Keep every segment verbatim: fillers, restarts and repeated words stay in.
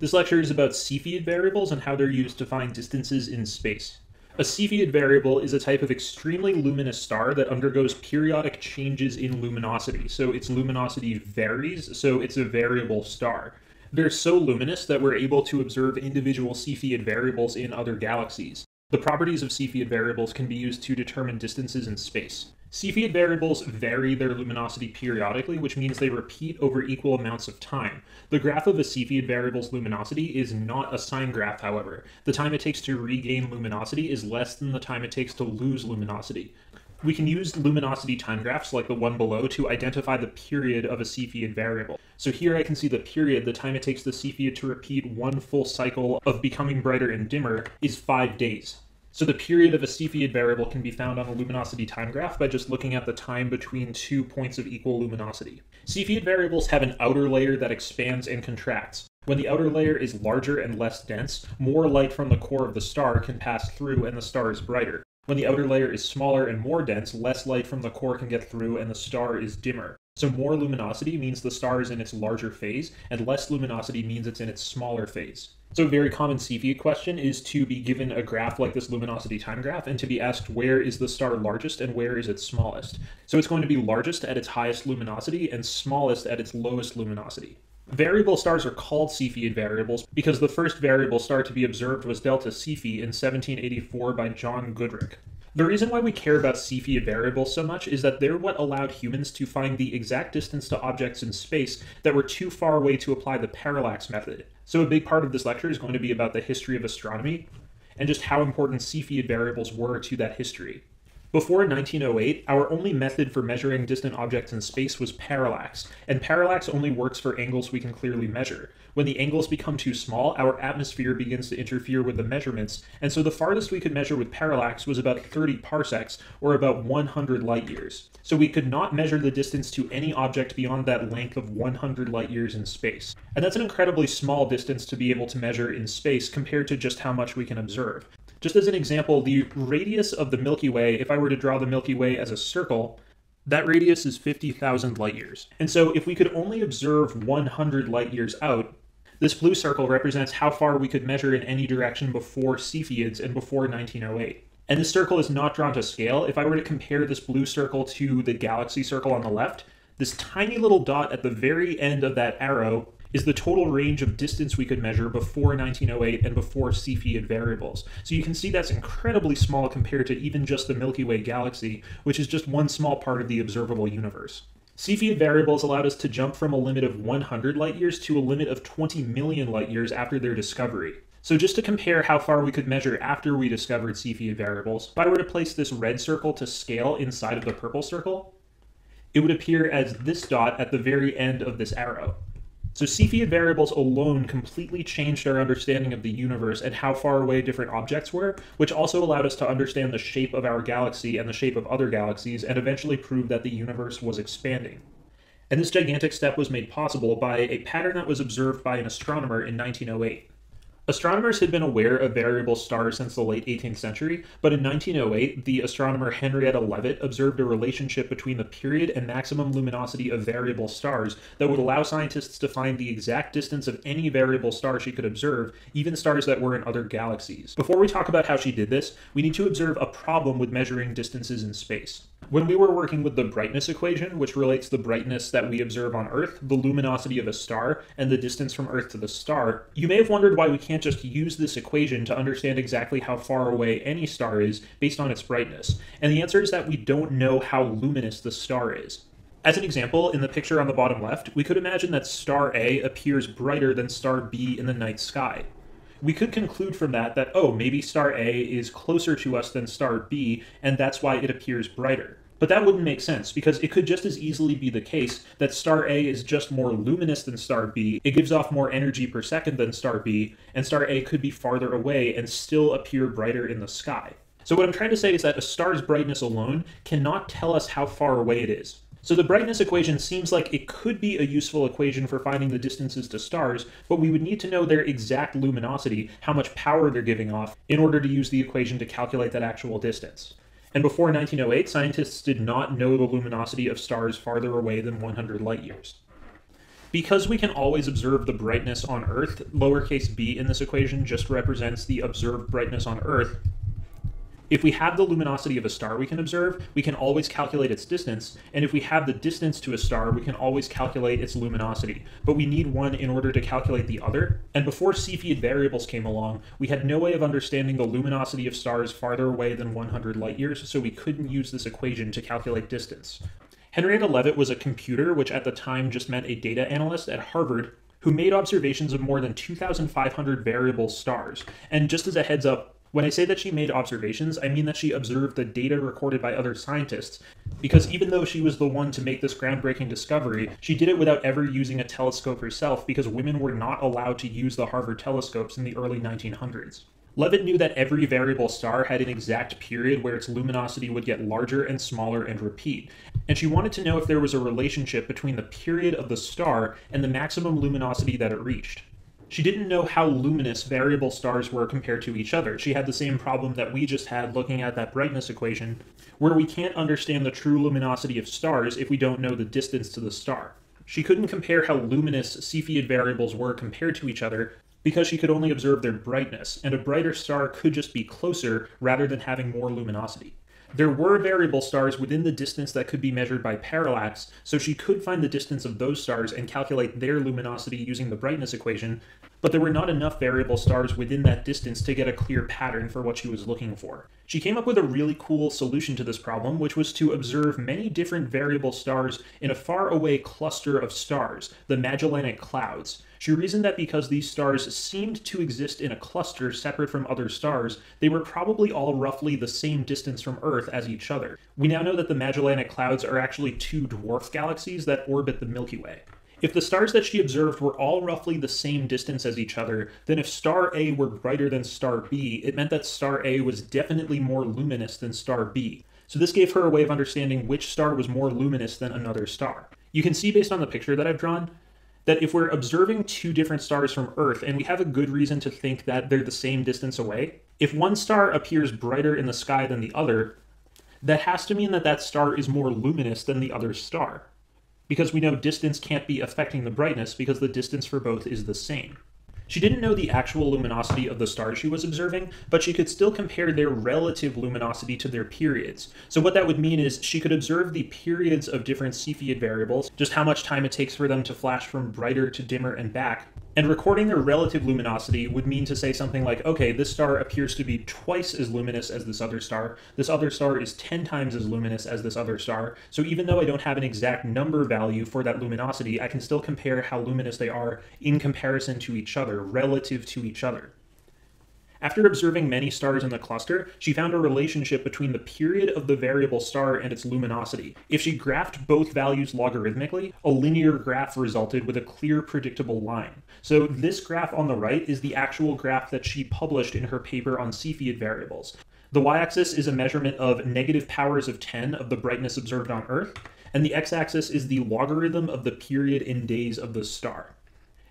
This lecture is about Cepheid variables and how they're used to find distances in space. A Cepheid variable is a type of extremely luminous star that undergoes periodic changes in luminosity, so its luminosity varies, so it's a variable star. They're so luminous that we're able to observe individual Cepheid variables in other galaxies. The properties of Cepheid variables can be used to determine distances in space. Cepheid variables vary their luminosity periodically, which means they repeat over equal amounts of time. The graph of a Cepheid variable's luminosity is not a sine graph, however. The time it takes to regain luminosity is less than the time it takes to lose luminosity. We can use luminosity time graphs like the one below to identify the period of a Cepheid variable. So here I can see the period, the time it takes the Cepheid to repeat one full cycle of becoming brighter and dimmer, is five days. So the period of a Cepheid variable can be found on a luminosity time graph by just looking at the time between two points of equal luminosity. Cepheid variables have an outer layer that expands and contracts. When the outer layer is larger and less dense, more light from the core of the star can pass through and the star is brighter. When the outer layer is smaller and more dense, less light from the core can get through and the star is dimmer. So more luminosity means the star is in its larger phase, and less luminosity means it's in its smaller phase. So a very common Cepheid question is to be given a graph like this luminosity time graph and to be asked where is the star largest and where is its smallest. So it's going to be largest at its highest luminosity and smallest at its lowest luminosity. Variable stars are called Cepheid variables because the first variable star to be observed was Delta Cephei in seventeen eighty-four by John Goodricke. The reason why we care about Cepheid variables so much is that they're what allowed humans to find the exact distance to objects in space that were too far away to apply the parallax method. So a big part of this lecture is going to be about the history of astronomy and just how important Cepheid variables were to that history. Before nineteen oh eight, our only method for measuring distant objects in space was parallax, and parallax only works for angles we can clearly measure. When the angles become too small, our atmosphere begins to interfere with the measurements, and so the farthest we could measure with parallax was about thirty parsecs, or about one hundred light years. So we could not measure the distance to any object beyond that length of one hundred light years in space. And that's an incredibly small distance to be able to measure in space compared to just how much we can observe. Just as an example, the radius of the Milky Way, if I were to draw the Milky Way as a circle, that radius is fifty thousand light years. And so if we could only observe one hundred light years out, this blue circle represents how far we could measure in any direction before Cepheids and before nineteen oh eight. And this circle is not drawn to scale. If I were to compare this blue circle to the galaxy circle on the left, this tiny little dot at the very end of that arrow is the total range of distance we could measure before nineteen oh eight and before Cepheid variables. So you can see that's incredibly small compared to even just the Milky Way galaxy, which is just one small part of the observable universe. Cepheid variables allowed us to jump from a limit of one hundred light years to a limit of twenty million light years after their discovery. So just to compare how far we could measure after we discovered Cepheid variables, if I were to place this red circle to scale inside of the purple circle, it would appear as this dot at the very end of this arrow. So Cepheid variables alone completely changed our understanding of the universe and how far away different objects were, which also allowed us to understand the shape of our galaxy and the shape of other galaxies, and eventually proved that the universe was expanding. And this gigantic step was made possible by a pattern that was observed by an astronomer in nineteen oh eight. Astronomers had been aware of variable stars since the late eighteenth century, but in nineteen oh eight, the astronomer Henrietta Leavitt observed a relationship between the period and maximum luminosity of variable stars that would allow scientists to find the exact distance of any variable star she could observe, even stars that were in other galaxies. Before we talk about how she did this, we need to observe a problem with measuring distances in space. When we were working with the brightness equation, which relates the brightness that we observe on Earth, the luminosity of a star, and the distance from Earth to the star, you may have wondered why we can't just use this equation to understand exactly how far away any star is based on its brightness. And the answer is that we don't know how luminous the star is. As an example, in the picture on the bottom left, we could imagine that star A appears brighter than star B in the night sky. We could conclude from that that, oh, maybe star A is closer to us than star B, and that's why it appears brighter. But that wouldn't make sense, because it could just as easily be the case that star A is just more luminous than star B, it gives off more energy per second than star B, and star A could be farther away and still appear brighter in the sky. So what I'm trying to say is that a star's brightness alone cannot tell us how far away it is. So the brightness equation seems like it could be a useful equation for finding the distances to stars, but we would need to know their exact luminosity, how much power they're giving off, in order to use the equation to calculate that actual distance. And before nineteen oh eight, scientists did not know the luminosity of stars farther away than one hundred light years. Because we can always observe the brightness on Earth, lowercase b in this equation just represents the observed brightness on Earth. If we have the luminosity of a star we can observe, we can always calculate its distance, and if we have the distance to a star, we can always calculate its luminosity. But we need one in order to calculate the other, and before Cepheid variables came along, we had no way of understanding the luminosity of stars farther away than one hundred light years, so we couldn't use this equation to calculate distance. Henrietta Leavitt was a computer, which at the time just meant a data analyst at Harvard, who made observations of more than two thousand five hundred variable stars. And just as a heads up, when I say that she made observations, I mean that she observed the data recorded by other scientists, because even though she was the one to make this groundbreaking discovery, she did it without ever using a telescope herself, because women were not allowed to use the Harvard telescopes in the early nineteen hundreds. Leavitt knew that every variable star had an exact period where its luminosity would get larger and smaller and repeat, and she wanted to know if there was a relationship between the period of the star and the maximum luminosity that it reached. She didn't know how luminous variable stars were compared to each other. She had the same problem that we just had looking at that brightness equation, where we can't understand the true luminosity of stars if we don't know the distance to the star. She couldn't compare how luminous Cepheid variables were compared to each other, because she could only observe their brightness, and a brighter star could just be closer rather than having more luminosity. There were variable stars within the distance that could be measured by parallax, so she could find the distance of those stars and calculate their luminosity using the brightness equation, but there were not enough variable stars within that distance to get a clear pattern for what she was looking for. She came up with a really cool solution to this problem, which was to observe many different variable stars in a faraway cluster of stars, the Magellanic Clouds. She reasoned that because these stars seemed to exist in a cluster separate from other stars, they were probably all roughly the same distance from Earth as each other. We now know that the Magellanic Clouds are actually two dwarf galaxies that orbit the Milky Way. If the stars that she observed were all roughly the same distance as each other, then if star A were brighter than star B, it meant that star A was definitely more luminous than star B. So this gave her a way of understanding which star was more luminous than another star. You can see based on the picture that I've drawn, that if we're observing two different stars from Earth, and we have a good reason to think that they're the same distance away, if one star appears brighter in the sky than the other, that has to mean that that star is more luminous than the other star, because we know distance can't be affecting the brightness because the distance for both is the same. She didn't know the actual luminosity of the stars she was observing, but she could still compare their relative luminosity to their periods. So what that would mean is she could observe the periods of different Cepheid variables, just how much time it takes for them to flash from brighter to dimmer and back, and recording their relative luminosity would mean to say something like, okay, this star appears to be twice as luminous as this other star, this other star is ten times as luminous as this other star, so even though I don't have an exact number value for that luminosity, I can still compare how luminous they are in comparison to each other, relative to each other. After observing many stars in the cluster, she found a relationship between the period of the variable star and its luminosity. If she graphed both values logarithmically, a linear graph resulted with a clear, predictable line. So this graph on the right is the actual graph that she published in her paper on Cepheid variables. The y-axis is a measurement of negative powers of ten of the brightness observed on Earth, and the x-axis is the logarithm of the period in days of the star.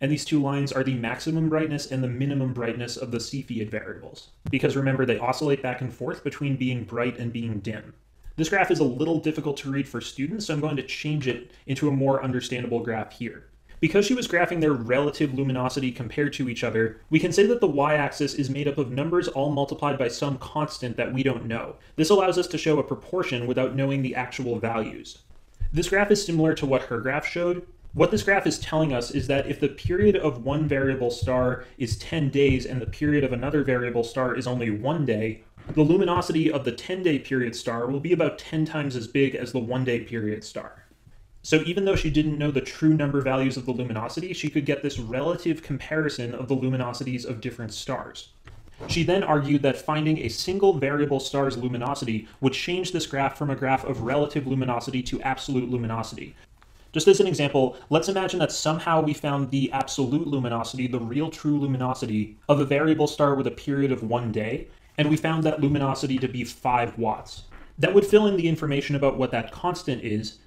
And these two lines are the maximum brightness and the minimum brightness of the Cepheid variables, because remember they oscillate back and forth between being bright and being dim. This graph is a little difficult to read for students, so I'm going to change it into a more understandable graph here. Because she was graphing their relative luminosity compared to each other, we can say that the y-axis is made up of numbers all multiplied by some constant that we don't know. This allows us to show a proportion without knowing the actual values. This graph is similar to what her graph showed. What this graph is telling us is that if the period of one variable star is ten days and the period of another variable star is only one day, the luminosity of the ten-day period star will be about ten times as big as the one-day period star. So even though she didn't know the true number values of the luminosity, she could get this relative comparison of the luminosities of different stars. She then argued that finding a single variable star's luminosity would change this graph from a graph of relative luminosity to absolute luminosity. Just as an example, let's imagine that somehow we found the absolute luminosity, the real true luminosity, of a variable star with a period of one day, and we found that luminosity to be five watts. That would fill in the information about what that constant is,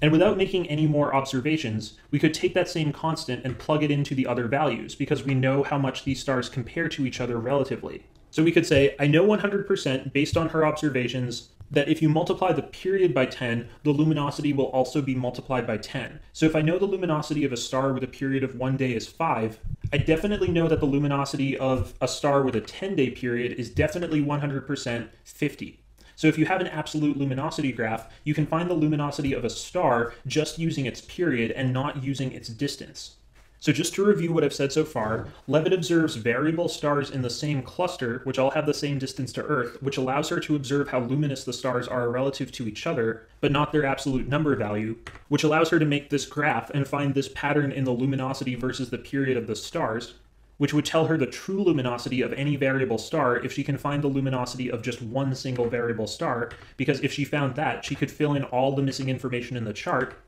and without making any more observations, we could take that same constant and plug it into the other values, because we know how much these stars compare to each other relatively. So we could say, I know one hundred percent based on her observations that if you multiply the period by ten, the luminosity will also be multiplied by ten. So if I know the luminosity of a star with a period of one day is five, I definitely know that the luminosity of a star with a ten-day period is definitely one hundred percent fifty. So if you have an absolute luminosity graph, you can find the luminosity of a star just using its period and not using its distance. So just to review what I've said so far, Leavitt observes variable stars in the same cluster, which all have the same distance to Earth, which allows her to observe how luminous the stars are relative to each other, but not their absolute number value, which allows her to make this graph and find this pattern in the luminosity versus the period of the stars, which would tell her the true luminosity of any variable star if she can find the luminosity of just one single variable star, because if she found that, she could fill in all the missing information in the chart,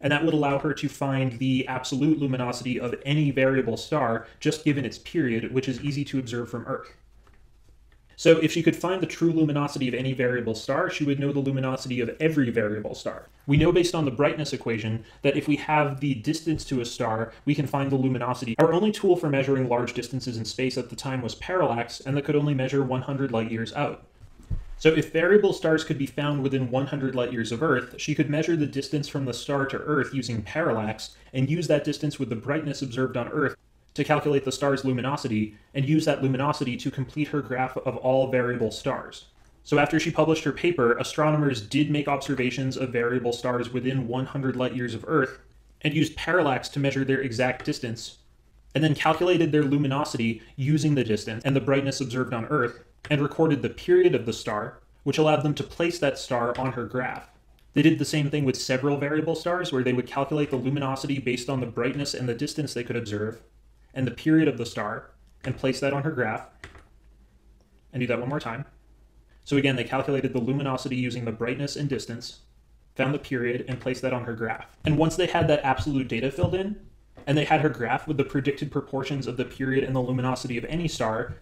and that would allow her to find the absolute luminosity of any variable star just given its period, which is easy to observe from Earth. So if she could find the true luminosity of any variable star, she would know the luminosity of every variable star. We know based on the brightness equation that if we have the distance to a star, we can find the luminosity. Our only tool for measuring large distances in space at the time was parallax, and that could only measure one hundred light years out. So if variable stars could be found within one hundred light years of Earth, she could measure the distance from the star to Earth using parallax and use that distance with the brightness observed on Earth to calculate the star's luminosity and use that luminosity to complete her graph of all variable stars. So after she published her paper, astronomers did make observations of variable stars within one hundred light years of Earth and used parallax to measure their exact distance, and then calculated their luminosity using the distance and the brightness observed on Earth, and recorded the period of the star, which allowed them to place that star on her graph. They did the same thing with several variable stars, where they would calculate the luminosity based on the brightness and the distance they could observe, and the period of the star, and place that on her graph, and do that one more time. So again, they calculated the luminosity using the brightness and distance, found the period, and placed that on her graph. And once they had that absolute data filled in, and they had her graph with the predicted proportions of the period and the luminosity of any star,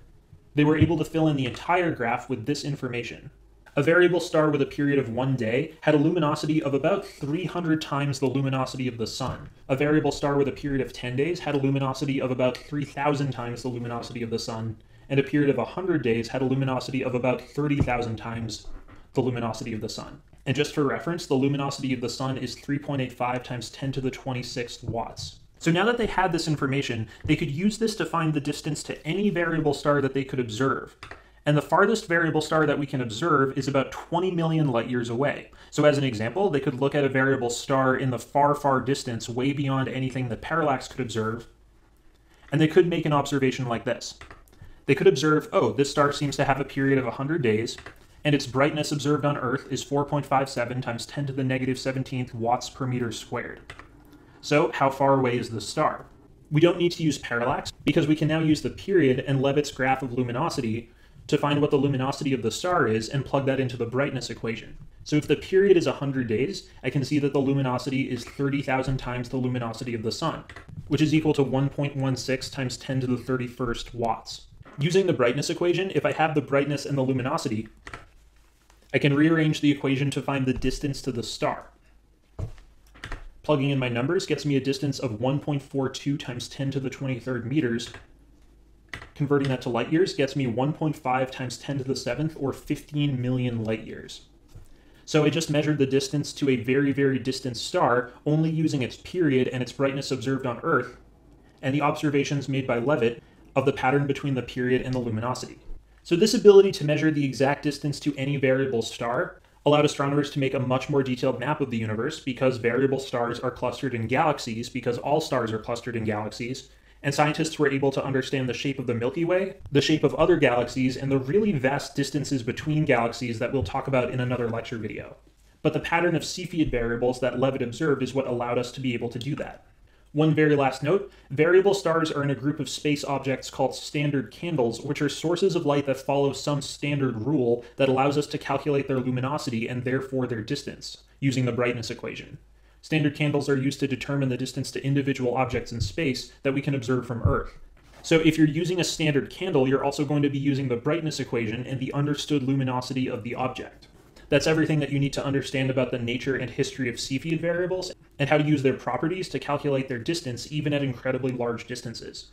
they were able to fill in the entire graph with this information. A variable star with a period of one day had a luminosity of about three hundred times the luminosity of the sun. A variable star with a period of ten days had a luminosity of about three thousand times the luminosity of the sun, and a period of one hundred days had a luminosity of about thirty thousand times the luminosity of the sun. And just for reference, the luminosity of the sun is three point eight five times ten to the twenty-sixth watts. So now that they had this information, they could use this to find the distance to any variable star that they could observe. And the farthest variable star that we can observe is about twenty million light years away. So as an example, they could look at a variable star in the far, far distance, way beyond anything that parallax could observe, and they could make an observation like this. They could observe, oh, this star seems to have a period of one hundred days, and its brightness observed on Earth is four point five seven times ten to the negative seventeenth watts per meter squared. So, how far away is the star? We don't need to use parallax, because we can now use the period and Leavitt's graph of luminosity to find what the luminosity of the star is and plug that into the brightness equation. So if the period is one hundred days, I can see that the luminosity is thirty thousand times the luminosity of the sun, which is equal to one point one six times ten to the thirty-first watts. Using the brightness equation, if I have the brightness and the luminosity, I can rearrange the equation to find the distance to the star. Plugging in my numbers gets me a distance of one point four two times ten to the twenty-third meters. Converting that to light years gets me one point five times ten to the seventh, or fifteen million light years. So I just measured the distance to a very, very distant star, only using its period and its brightness observed on Earth, and the observations made by Leavitt of the pattern between the period and the luminosity. So this ability to measure the exact distance to any variable star allowed astronomers to make a much more detailed map of the universe, because variable stars are clustered in galaxies, because all stars are clustered in galaxies, and scientists were able to understand the shape of the Milky Way, the shape of other galaxies, and the really vast distances between galaxies that we'll talk about in another lecture video. But the pattern of Cepheid variables that Leavitt observed is what allowed us to be able to do that. One very last note, variable stars are in a group of space objects called standard candles, which are sources of light that follow some standard rule that allows us to calculate their luminosity and therefore their distance, using the brightness equation. Standard candles are used to determine the distance to individual objects in space that we can observe from Earth. So if you're using a standard candle, you're also going to be using the brightness equation and the understood luminosity of the object. That's everything that you need to understand about the nature and history of Cepheid variables and how to use their properties to calculate their distance even at incredibly large distances.